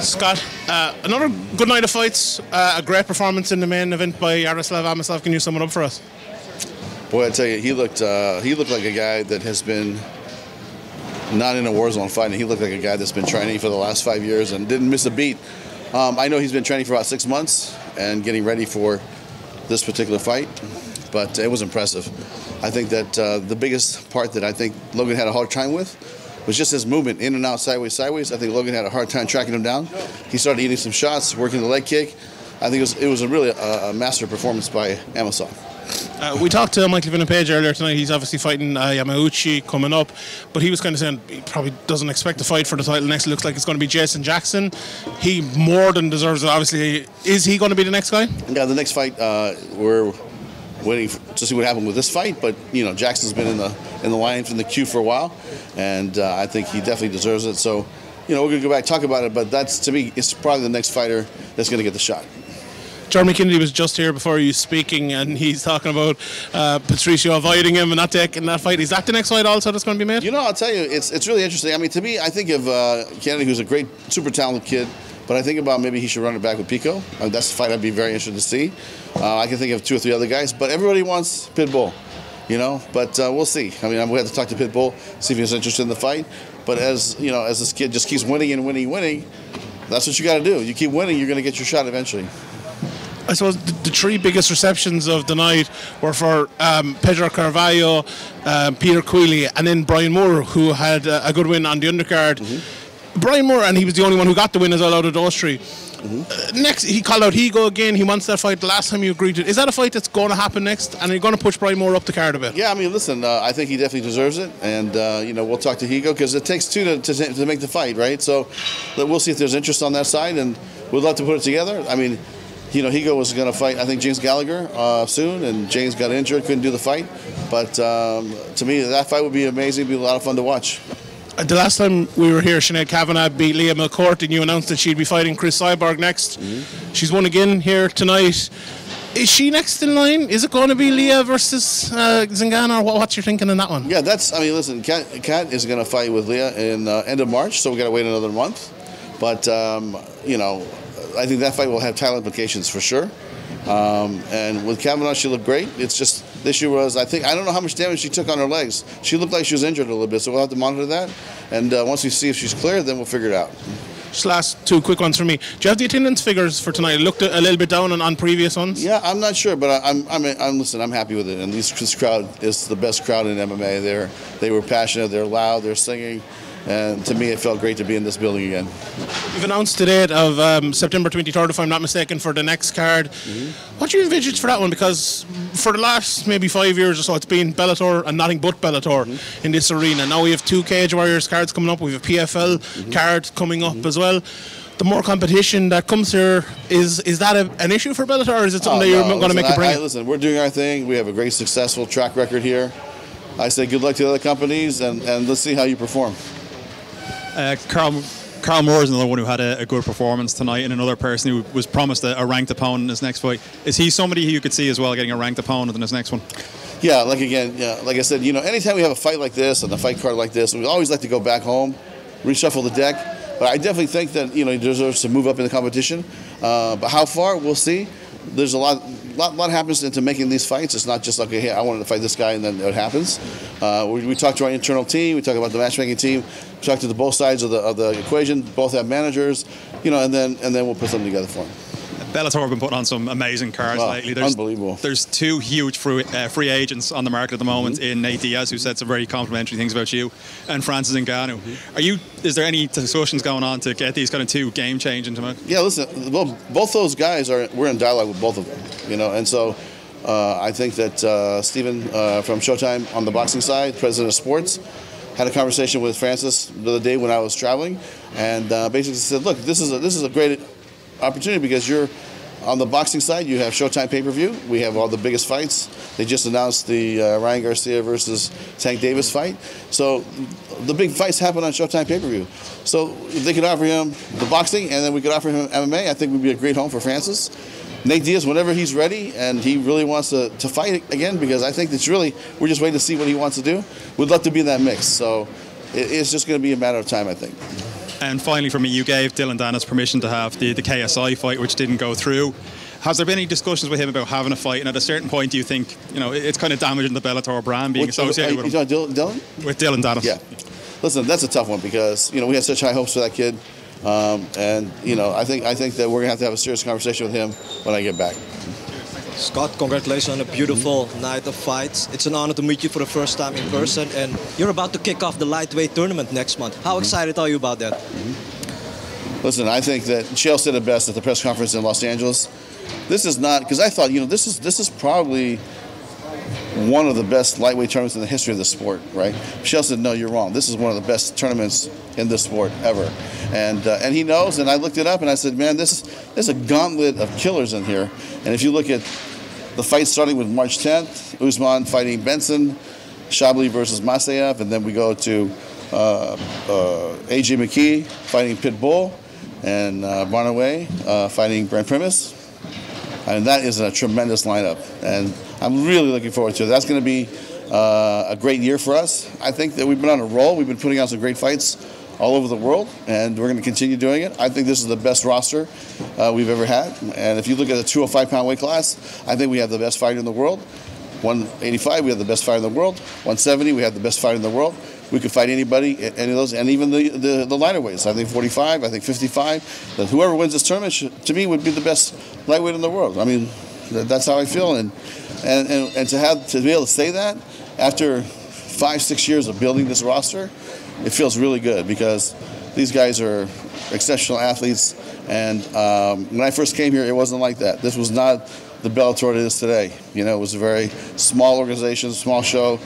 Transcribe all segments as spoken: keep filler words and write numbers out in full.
Scott, uh, another good night of fights, uh, a great performance in the main event by Yaroslav Amosov. Can you sum it up for us? Boy, I tell you, he looked, uh, he looked like a guy that has been not in a war zone fighting. He looked like a guy that's been training for the last five years and didn't miss a beat. Um, I know he's been training for about six months and getting ready for this particular fight, but it was impressive. I think that uh, the biggest part that I think Logan had a hard time with was just his movement in and out, sideways, sideways. I think Logan had a hard time tracking him down. He started eating some shots, working the leg kick. I think it was, it was a really a, a master performance by Amosov. Uh, we talked to Michael Venompage earlier tonight. He's obviously fighting uh, Yamauchi coming up, but he was kind of saying he probably doesn't expect to fight for the title next. It looks like it's going to be Jason Jackson. He more than deserves it, obviously. Is he going to be the next guy? Yeah, the next fight, uh, we're waiting to see what happened with this fight, but you know, Jackson's been in the in the line from the queue for a while, and uh, I think he definitely deserves it. So, you know, we're going to go back and talk about it, but that's, to me, it's probably the next fighter that's going to get the shot. Jeremy Kennedy was just here before you speaking, and he's talking about uh, Patricio avoiding him and not taking that fight. Is that the next fight also that's going to be made? You know, I'll tell you, it's it's really interesting. I mean, to me, I think of uh, Kennedy, who's a great, super talented kid, but I think about maybe he should run it back with Pico. I mean, that's the fight I'd be very interested to see. Uh, I can think of two or three other guys, but everybody wants Pitbull, you know. But uh, we'll see. I mean, I'm going to have to talk to Pitbull, see if he's interested in the fight. But as you know, as this kid just keeps winning and winning, winning, that's what you got to do. You keep winning, you're going to get your shot eventually. I suppose the three biggest receptions of the night were for um, Pedro Carvalho, um, Peter Quigley, and then Brian Moore, who had a good win on the undercard. Mm-hmm. Brian Moore, and he was the only one who got the win as well out of Dostry. Mm-hmm. uh, next, he called out Higo again. He wants that fight. The last time you agreed to it. Is that a fight that's going to happen next? And you're going to push Brian Moore up the card a bit? Yeah, I mean, listen, uh, I think he definitely deserves it. And, uh, you know, we'll talk to Higo because it takes two to, to, to make the fight, right? So we'll see if there's interest on that side, and we'd love to put it together. I mean, you know, Higo was going to fight, I think, James Gallagher uh, soon, and James got injured, couldn't do the fight. But um, to me, that fight would be amazing. It'd be a lot of fun to watch. The last time we were here, Sinead Kavanagh beat Leah McCourt, and you announced that she'd be fighting Chris Cyborg next. Mm-hmm. She's won again here tonight. Is she next in line? Is it going to be Leah versus uh, Zingan, or what, what's your thinking in that one? Yeah, that's, I mean, listen, Kat, Kat is going to fight with Leah in the uh, end of March, so we've got to wait another month. But, um, you know, I think that fight will have title implications for sure. Um, and with Kavanagh, she looked great. It's just the issue was, I think, I don't know how much damage she took on her legs. She looked like she was injured a little bit, so we'll have to monitor that. And uh, once we see if she's clear, then we'll figure it out. Just last two quick ones for me. Do you have the attendance figures for tonight? It looked a little bit down on, on previous ones. Yeah, I'm not sure, but I, I'm, I'm, I'm, listen, I'm happy with it. And this, this crowd is the best crowd in M M A. They're, they were passionate, they're loud, they're singing. And to me, it felt great to be in this building again. You've announced the date of um, September twenty-third, if I'm not mistaken, for the next card. Mm-hmm. What do you envisage for that one? Because for the last maybe five years or so, it's been Bellator and nothing but Bellator mm-hmm. in this arena. Now we have two Cage Warriors cards coming up. We have a P F L mm-hmm. card coming up mm-hmm. as well. The more competition that comes here, is is that a, an issue for Bellator, or is it something oh, that you're no, going to make I, a bring? I, listen, we're doing our thing. We have a great, successful track record here. I say good luck to the other companies, and, and let's see how you perform. Uh, Carl, Carl Moore is another one who had a, a good performance tonight, and another person who was promised a, a ranked opponent in his next fight. Is he somebody who you could see as well getting a ranked opponent in his next one? Yeah, like again, yeah, like I said, you know, anytime we have a fight like this and a fight card like this, we always like to go back home, reshuffle the deck. But I definitely think that, you know, he deserves to move up in the competition. Uh, but how far, we'll see. There's a lot, lot, lot happens into making these fights. It's not just like, okay, hey, I wanted to fight this guy, and then it happens. Uh, we, we talk to our internal team. We talk about the matchmaking team. We talk to the both sides of the of the equation. Both have managers, you know, and then and then we'll put something together for them. Bellator have been putting on some amazing cards wow, lately. There's, unbelievable. There's two huge free, uh, free agents on the market at the moment mm-hmm. in Nate Diaz, who said some very complimentary things about you, and Francis Ngannou. Mm-hmm. Are you? Is there any discussions going on to get these kind of two game-changing to make? Yeah, listen, well, both those guys are. We're in dialogue with both of them, you know, and so uh, I think that uh, Stephen uh, from Showtime on the boxing side, president of sports, had a conversation with Francis the other day when I was traveling, and uh, basically said, "Look, this is a, this is a great opportunity because you're on the boxing side. You have Showtime pay-per-view. We have all the biggest fights. They just announced the uh, Ryan Garcia versus Tank Davis fight. So the big fights happen on Showtime pay-per-view. So if they could offer him the boxing, and then we could offer him M M A. I think it would be a great home for Francis. Nate Diaz, whenever he's ready, and he really wants to, to fight again, because I think it's really we're just waiting to see what he wants to do. We'd love to be in that mix. So it, it's just going to be a matter of time, I think." And finally for me, you gave Dylan Danis permission to have the, the K S I fight, which didn't go through. Has there been any discussions with him about having a fight? And at a certain point, do you think, you know, it's kind of damaging the Bellator brand being Which, associated uh, with him? Dylan, Dylan? With Dylan Danis. Yeah. Listen, that's a tough one because, you know, we had such high hopes for that kid. Um, and, you know, I think, I think that we're going to have to have a serious conversation with him when I get back. Scott, congratulations on a beautiful night of fights. It's an honor to meet you for the first time in person, and you're about to kick off the lightweight tournament next month. How excited are you about that? Listen, I think that Chael said it best at the press conference in Los Angeles. This is not, because I thought, you know, this is, this is probably one of the best lightweight tournaments in the history of the sport, right? Chael said, no, you're wrong. This is one of the best tournaments in this sport ever. And, uh, and he knows, and I looked it up, and I said, man, this is, this is a gauntlet of killers in here. And if you look at the fight starting with March tenth, Usman fighting Benson, Shabli versus Masayev, and then we go to uh, uh, A J McKee fighting Pitbull, and uh, Barnaway uh, fighting Brent Primus. And that is a tremendous lineup. And I'm really looking forward to it. That's going to be uh, a great year for us. I think that we've been on a roll. We've been putting on some great fights all over the world, and we're going to continue doing it. I think this is the best roster uh, we've ever had. And if you look at the two oh five pound weight class, I think we have the best fighter in the world. one eighty-five, we have the best fighter in the world. one seventy, we have the best fighter in the world. We could fight anybody, any of those, and even the, the, the lighter weights. I think forty-five, I think fifty-five. That whoever wins this tournament, to me, would be the best lightweight in the world. I mean, that's how I feel. And, and, and, and to, have, to be able to say that after five, six years of building this roster, it feels really good because these guys are exceptional athletes. And um, when I first came here, it wasn't like that. This was not the Bellator it is today. You know, it was a very small organization, small show,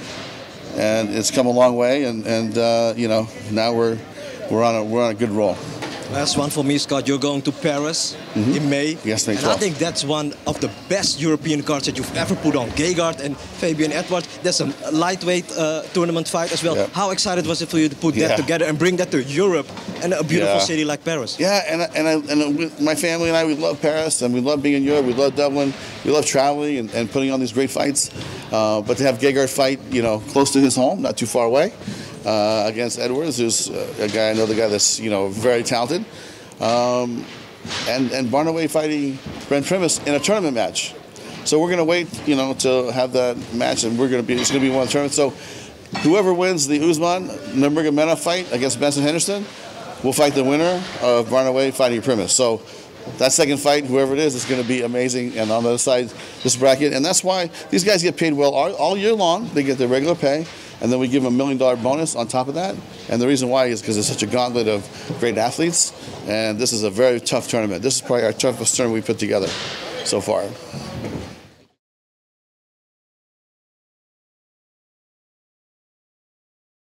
and it's come a long way. And, and uh, you know, now we're we're on a we're on a good roll. Last one for me, Scott. You're going to Paris mm-hmm. in May. Yes, thank you. And I think that's one of the best European cards that you've ever put on. Gegard and Fabian Edwards. That's a lightweight uh, tournament fight as well. Yep. How excited was it for you to put yeah. that together and bring that to Europe and a beautiful yeah. city like Paris? Yeah, and, and, I, and my family and I, we love Paris, and we love being in Europe. We love Dublin. We love traveling and, and putting on these great fights. Uh, but to have Gegard fight, you know, close to his home, not too far away, Uh, against Edwards, who's uh, a guy, another guy that's, you know, very talented, um, and and Barnaway fighting Brent Primus in a tournament match. So we're going to wait, you know, to have that match, and we're going to be it's going to be one tournament. So whoever wins the Usman Nurmagomedov fight against Benson Henderson will fight the winner of Barnaway fighting Primus. So that second fight, whoever it is, is going to be amazing. And on the other side, this bracket, and that's why these guys get paid well all, all year long. They get their regular pay. And then we give them a million dollar bonus on top of that. And the reason why is because it's such a gauntlet of great athletes. And this is a very tough tournament. This is probably our toughest tournament we put together so far.